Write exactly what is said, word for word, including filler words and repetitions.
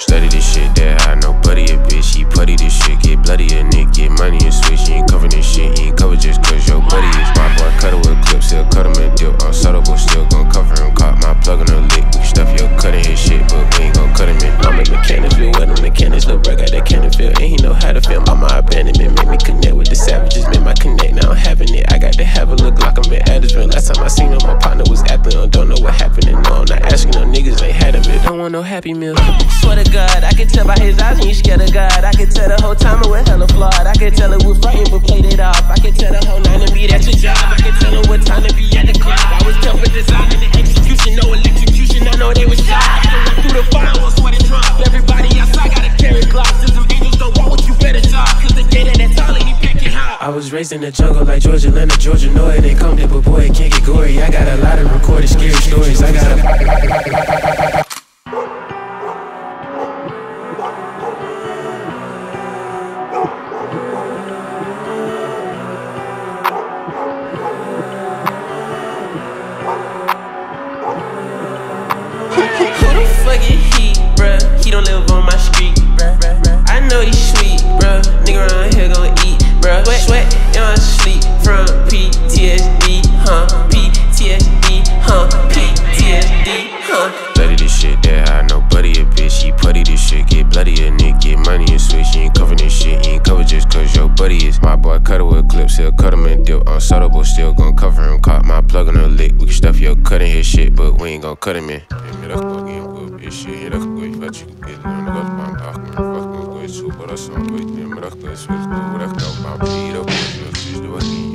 Study this shit that I know, buddy a bitch. She putty this shit, get bloody a nigga, get money and switch. You ain't cover this shit, you ain't cover just cause your buddy is my boy. Cut it with clips, still cut him a dip. I'm subtle, still gon' cover him. Caught my plug in a lick. We stuff your cut in his shit, but we ain't gon' cut him in. I'm in Mechanicsville, where the mechanics look right at Adamsville. And he know how to feel. Mama abandonment made me connect with the savages, made my connect. Now I'm having it. I got to have a look like I'm in Adamsville. Last time I seen him, my partner was acting. I don't know what happened, and no, I'm not asking no niggas ain't had him. It don't want no happy meal. Swear to God, I can tell by his eyes when you scared of God. I can tell the whole time it was hella flawed. I can tell it was fighting but played it off. I can tell the whole nine to be at your job. I can tell him what time to be at the club. I was tough with design and the execution, no electrocution. I know they was shot. I can run through the fire, was sweating drunk. Everybody outside gotta carry glocks. Since them angels don't walk with you, better job. Cause they get in that tall and he picking high. I was raised in the jungle like Georgia, Atlanta, Georgia. No, it ain't come there, but boy, it can't get gory. I got a lot of recorded scary stories. I got a. He, bruh, he don't live on my street, bruh. I know he sweet, bruh. Nigga around here gon' eat, bruh. Sweat, sweat, y'all sleep from P T S D, huh? P T S D, huh? P T S D, huh? Bloody this shit that I know, buddy a bitch. She putty this shit, get bloody a nigga, get money and switch. You ain't cover this shit, you ain't cover just cause your buddy is my boy. Cut it with clips, he'll cut him and dip. I'm subtle, still gon' cover him. Caught my plug in a lick. We can stuff your cut in his shit, but we ain't gon' cut him in. Shit, I could go if I could get it. I got my back, man. Fuck, I'm going to, but I saw it. I'm not going to switch. I'm not going to switch. I'm not going to switch.